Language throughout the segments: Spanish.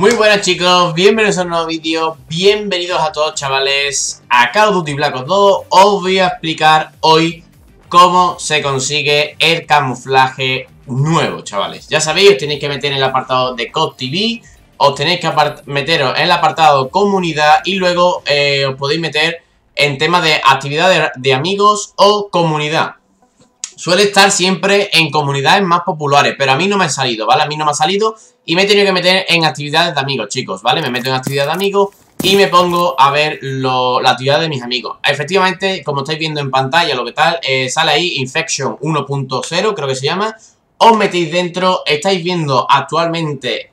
Muy buenas chicos, bienvenidos a un nuevo vídeo, bienvenidos a todos chavales a Call of Duty Black Ops 2. Os voy a explicar hoy cómo se consigue el camuflaje nuevo, chavales. Ya sabéis, os tenéis que meter en el apartado de CoD TV, os tenéis que meteros en el apartado comunidad y luego os podéis meter en tema de actividad de amigos o comunidad. Suele estar siempre en comunidades más populares, pero a mí no me ha salido, ¿vale? A mí no me ha salido y me he tenido que meter en actividades de amigos, chicos, ¿vale? Me meto en actividades de amigos y me pongo a ver la actividad de mis amigos. Efectivamente, como estáis viendo en pantalla, lo que tal, sale ahí Infection 1.0, creo que se llama. Os metéis dentro, estáis viendo actualmente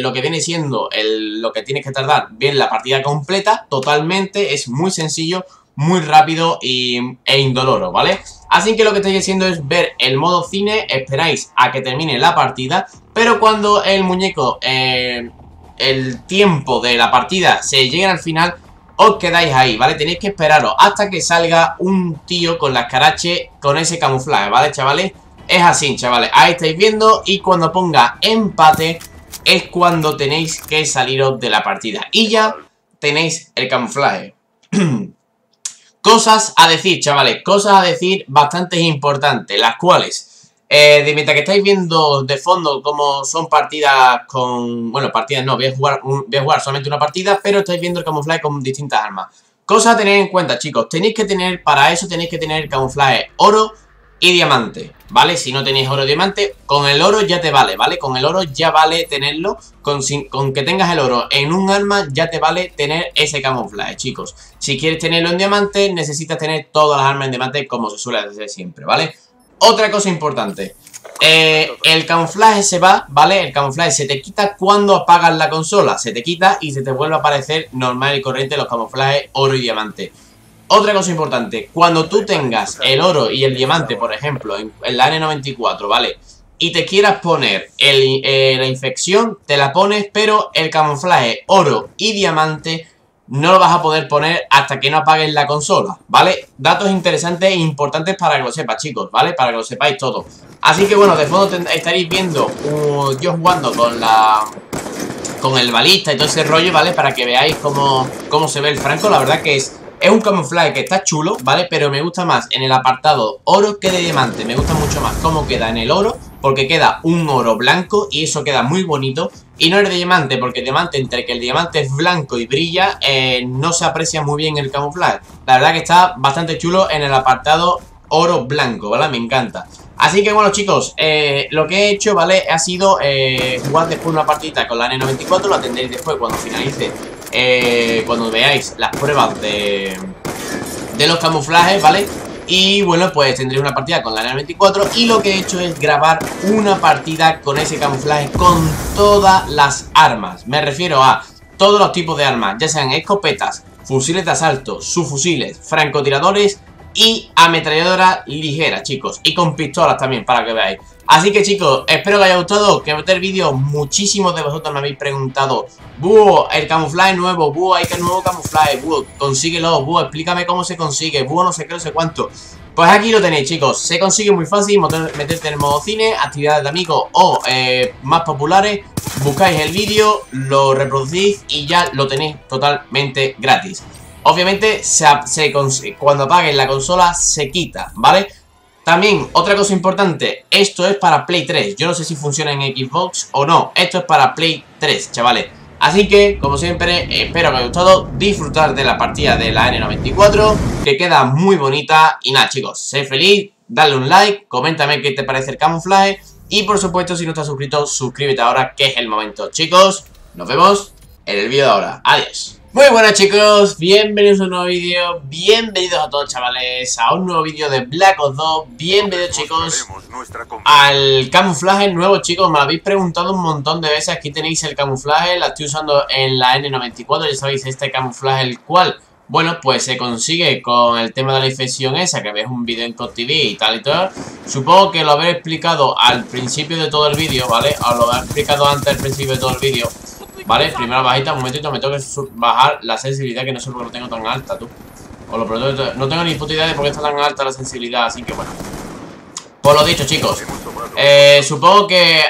lo que viene siendo lo que tienes que tardar bien la partida completa, totalmente, es muy sencillo, muy rápido e indoloro, ¿vale? Así que lo que estáis haciendo es ver el modo cine, esperáis a que termine la partida, pero cuando el muñeco, el tiempo de la partida se llegue al final, os quedáis ahí, ¿vale? Tenéis que esperaros hasta que salga un tío con la escarache con ese camuflaje, ¿vale, chavales? Es así, chavales, ahí estáis viendo y cuando ponga empate es cuando tenéis que saliros de la partida y ya tenéis el camuflaje. Cosas a decir, chavales, cosas a decir bastante importantes, las cuales, mientras que estáis viendo de fondo cómo son partidas con... Bueno, partidas no, voy a jugar solamente una partida, pero estáis viendo el camuflaje con distintas armas. Cosas a tener en cuenta, chicos, para eso tenéis que tener el camuflaje oro y diamante, ¿vale? Si no tenéis oro y diamante, con el oro ya te vale, ¿vale? Con el oro ya vale tenerlo, con que tengas el oro en un arma ya te vale tener ese camuflaje, chicos. Si quieres tenerlo en diamante, necesitas tener todas las armas en diamante como se suele hacer siempre, ¿vale? Otra cosa importante, el camuflaje se va, ¿vale? El camuflaje se te quita cuando apagas la consola, se te quita y se te vuelve a aparecer normal y corriente los camuflajes oro y diamante. Otra cosa importante, cuando tú tengas el oro y el diamante, por ejemplo, en la N94, ¿vale? Y te quieras poner la infección, te la pones, pero el camuflaje oro y diamante no lo vas a poder poner hasta que no apagues la consola, ¿vale? Datos interesantes e importantes para que lo sepas, chicos, ¿vale? Para que lo sepáis todo. Así que, bueno, de fondo estaréis viendo yo jugando con el balista y todo ese rollo, ¿vale? Para que veáis cómo se ve el franco, la verdad que es un camuflaje que está chulo, ¿vale? Pero me gusta más en el apartado oro que de diamante. Me gusta mucho más cómo queda en el oro, porque queda un oro blanco y eso queda muy bonito. Y no el de diamante, porque el diamante, entre que el diamante es blanco y brilla, no se aprecia muy bien el camuflaje. La verdad que está bastante chulo en el apartado oro blanco, ¿vale? Me encanta. Así que bueno chicos, lo que he hecho, ¿vale? Ha sido jugar después una partida con la N94, la tendréis después cuando finalice. Cuando veáis las pruebas de los camuflajes, ¿vale? Y bueno, pues tendréis una partida con la N94 y lo que he hecho es grabar una partida con ese camuflaje con todas las armas. Me refiero a todos los tipos de armas, ya sean escopetas, fusiles de asalto, subfusiles, francotiradores y ametralladora ligera, chicos. Y con pistolas también, para que veáis. Así que chicos, espero que os haya gustado, que me metáis vídeos. Muchísimos de vosotros me habéis preguntado: Buho, el camuflaje nuevo, Buho, hay que el nuevo camuflaje, Buho, consíguelo, Buho, explícame cómo se consigue, Buho, no sé qué, no sé cuánto. Pues aquí lo tenéis chicos, se consigue muy fácil, meterte en el modo cine, actividades de amigos o más populares. Buscáis el vídeo, lo reproducís y ya lo tenéis totalmente gratis. Obviamente, cuando apagues la consola se quita, ¿vale? También, otra cosa importante, esto es para Play 3. Yo no sé si funciona en Xbox o no. Esto es para Play 3, chavales. Así que, como siempre, espero que os haya gustado disfrutar de la partida de la N94, que queda muy bonita. Y nada, chicos, sé feliz, dale un like, coméntame qué te parece el camuflaje. Y, por supuesto, si no estás suscrito, suscríbete ahora, que es el momento. Chicos, nos vemos en el vídeo de ahora. Adiós. Muy buenas chicos, bienvenidos a un nuevo vídeo, bienvenidos a todos chavales a un nuevo vídeo de Black Ops 2, bienvenidos chicos al camuflaje nuevo chicos, me lo habéis preguntado un montón de veces, aquí tenéis el camuflaje, la estoy usando en la N94, ya sabéis este camuflaje el cual, bueno pues se consigue con el tema de la infección esa que veis un vídeo en CoD TV y tal, supongo que lo habré explicado al principio de todo el vídeo, ¿vale? Os lo habré explicado antes al principio de todo el vídeo. Vale, primera bajita, un momentito, me tengo que bajar la sensibilidad que no sé por qué lo tengo tan alta, tú. O lo pronto, no tengo ni puta idea de por qué está tan alta la sensibilidad, así que bueno. Pues lo dicho, chicos, supongo que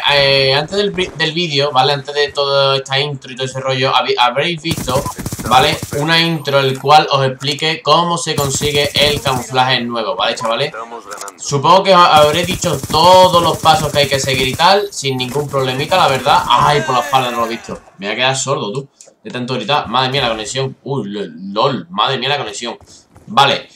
antes del vídeo, ¿vale? Antes de toda esta intro y todo ese rollo, habréis visto, ¿vale? Una intro el cual os explique cómo se consigue el camuflaje nuevo, ¿vale, chavales? Supongo que os habré dicho todos los pasos que hay que seguir y tal, sin ningún problemita, la verdad. Ay, por la espalda no lo he visto. Me voy a quedar sordo, tú, de tanto gritar. Madre mía, la conexión. Uy, lol, madre mía, la conexión. Vale.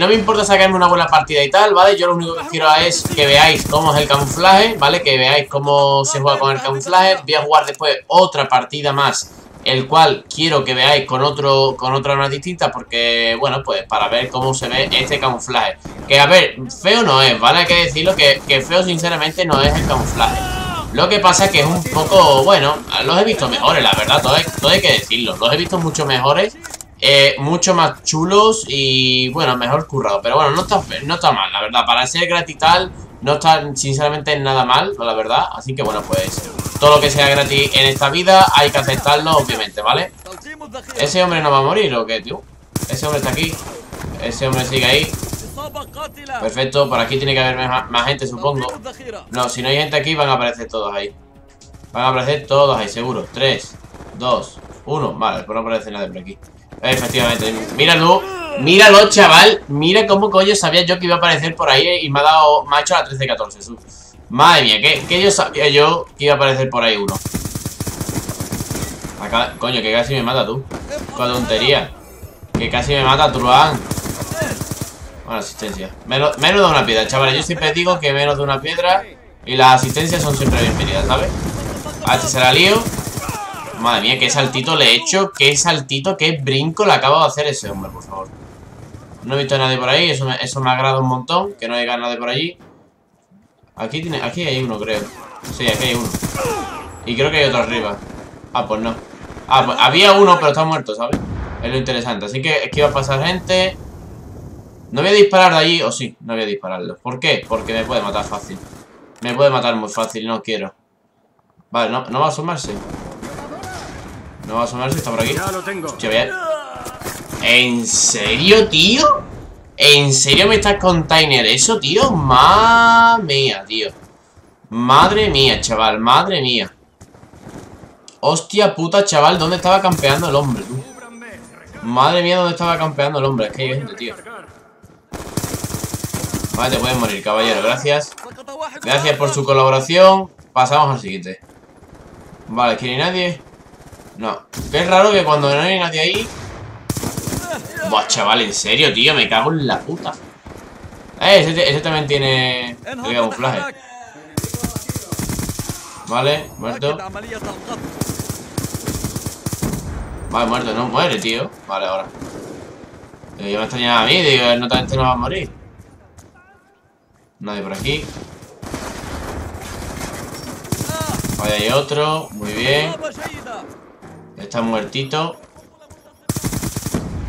No me importa sacarme una buena partida y tal, ¿vale? Yo lo único que quiero es que veáis cómo es el camuflaje, ¿vale? Que veáis cómo se juega con el camuflaje. Voy a jugar después otra partida más, el cual quiero que veáis con otra arma distinta, porque, bueno, pues para ver cómo se ve este camuflaje. Que, a ver, feo no es, ¿vale? Hay que decirlo que feo sinceramente no es el camuflaje. Lo que pasa es que es un poco, bueno, los he visto mejores, la verdad, todo hay que decirlo. Los he visto mucho mejores. Mucho más chulos y, bueno, mejor currado. Pero bueno, no está mal, la verdad. Para ser gratis y tal, no está sinceramente nada mal, la verdad. Así que, bueno, pues todo lo que sea gratis en esta vida hay que aceptarlo, obviamente, ¿vale? ¿Ese hombre no va a morir o qué, tío? Ese hombre está aquí. Ese hombre sigue ahí. Perfecto, por aquí tiene que haber más gente, supongo. No, si no hay gente aquí, van a aparecer todos ahí. Van a aparecer todos ahí, seguro. 3, 2, 1. Vale, pues no aparece nadie por aquí. Efectivamente, míralo. Míralo, chaval. Mira cómo coño sabía yo que iba a aparecer por ahí. Y me ha dado macho a la 13-14. Madre mía, que yo sabía yo que iba a aparecer por ahí uno. Acá, coño, que casi me mata tú. Con tontería. Que casi me mata, truán. Bueno, asistencia. Menos de una piedra, chavales. Yo siempre digo que menos de una piedra. Y las asistencias son siempre bienvenidas, ¿sabes? A este será lío. Madre mía, qué saltito le he hecho. Qué saltito, qué brinco le acabo de hacer ese hombre, por favor. No he visto a nadie por ahí. Eso me agrada un montón. Que no haya nadie por allí. Aquí hay uno, creo. Sí, aquí hay uno. Y creo que hay otro arriba. Ah, pues no. Ah, pues había uno, pero está muerto, ¿sabes? Es lo interesante. Así que aquí va a pasar gente. No voy a disparar de allí. O sí, no voy a dispararlo. ¿Por qué? Porque me puede matar fácil. Me puede matar muy fácil, no quiero. Vale, no va a sumarse. No va a asomarse, está por aquí. Ya lo tengo. Hostia, ¿en serio, tío? ¿En serio me estás container eso, tío? Madre mía, tío. Madre mía, chaval, madre mía. Hostia puta, chaval, ¿dónde estaba campeando el hombre, tú? Madre mía, ¿dónde estaba campeando el hombre? Es que hay gente, tío. Vale, te puedes morir, caballero, gracias. Gracias por su colaboración. Pasamos al siguiente. Vale, aquí no hay nadie. No, es raro que cuando no hay nadie ahí. Buah, chaval, en serio, tío, me cago en la puta. Ese también tiene el camuflaje. Vale, muerto. Vale, muerto, no muere, tío. Vale, ahora yo me extrañaba a mí, digo, no tanto no va a morir. Nadie por aquí. Vale, hay otro, muy bien. Está muertito.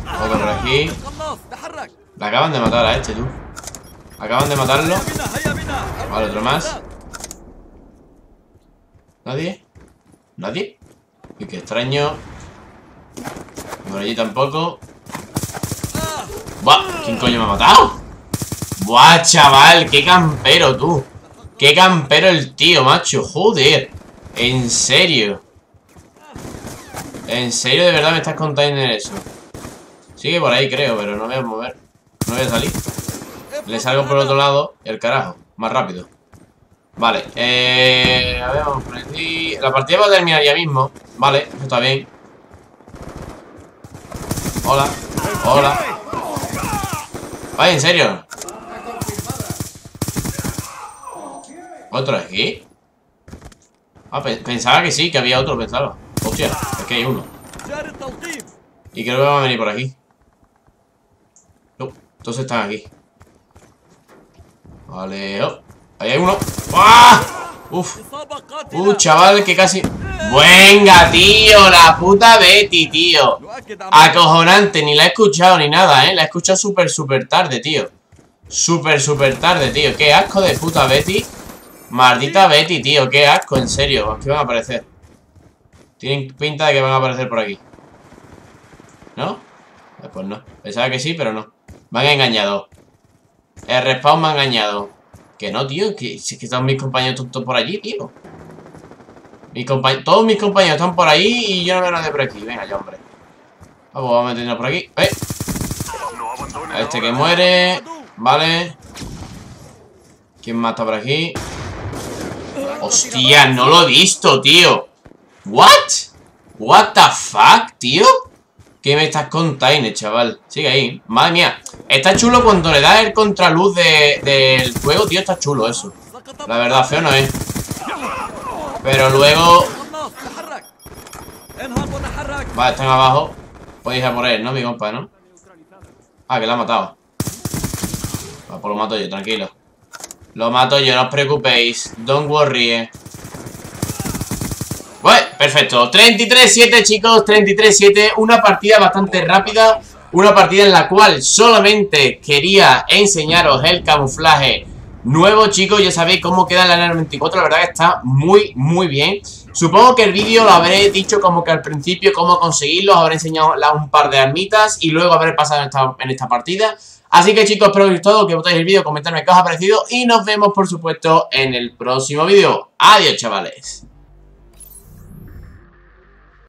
Otro por aquí. Le acaban de matar a este, tú. Acaban de matarlo. Vale, otro más. ¿Nadie? ¿Nadie? Uy, qué extraño. Por allí tampoco. ¡Buah! ¿Quién coño me ha matado? ¡Buah, chaval! ¡Qué campero, tú! ¡Qué campero el tío, macho! ¡Joder! ¿En serio? ¿En serio de verdad me estás contando eso? Sigue por ahí, creo, pero no voy a mover. No voy a salir. Le salgo por el otro lado y el carajo. Más rápido. Vale, a ver, vamos por aquí. La partida va a terminar ya mismo. Vale, eso está bien. Hola. Hola. Vaya, ¿en serio? ¿Otro aquí? Ah, pensaba que sí, que había otro, pensaba. Hostia, es que hay uno. Y creo que van a venir por aquí. No, entonces están aquí. Vale, oh. Ahí hay uno. ¡Ah! Uf. Chaval, que casi. ¡Venga, tío! La puta Betty, tío. Acojonante, ni la he escuchado ni nada, ¿eh? La he escuchado súper tarde, tío. Súper tarde, tío. Qué asco de puta Betty. Maldita Betty, tío. Qué asco, en serio. Aquí van a aparecer. Tienen pinta de que van a aparecer por aquí. ¿No? Pues no. Pensaba que sí, pero no. Me han engañado. El respawn me ha engañado. Que no, tío, que si es que están mis compañeros tontos por allí, tío. Todos mis compañeros están por ahí y yo no veo nadie por aquí. Venga ya, hombre. Vamos a meternos por aquí. ¡Eh! A este que muere. Vale. ¿Quién más está por aquí? ¡Hostia! No lo he visto, tío. ¿What? ¿What the fuck, tío? ¿Qué me estás contando, chaval? Sigue ahí. Madre mía. Está chulo cuando le da el contraluz del juego, tío. Está chulo eso. La verdad, feo no es. Pero luego... Vale, están abajo. Podéis ir a por él, ¿no? Mi compa, ¿no? Ah, que lo ha matado. Vale, pues lo mato yo, tranquilo. Lo mato yo, no os preocupéis. Don't worry, Bueno, perfecto. 33-7, chicos. 33-7. Una partida bastante rápida. Una partida en la cual solamente quería enseñaros el camuflaje nuevo, chicos. Ya sabéis cómo queda la N94. La verdad que está muy, muy bien. Supongo que el vídeo lo habré dicho como que al principio cómo conseguirlo. Os habré enseñado un par de armitas y luego habré pasado en esta partida. Así que chicos, espero que os haya gustado, que votéis el vídeo, comentadme qué os ha parecido y nos vemos por supuesto en el próximo vídeo. Adiós, chavales.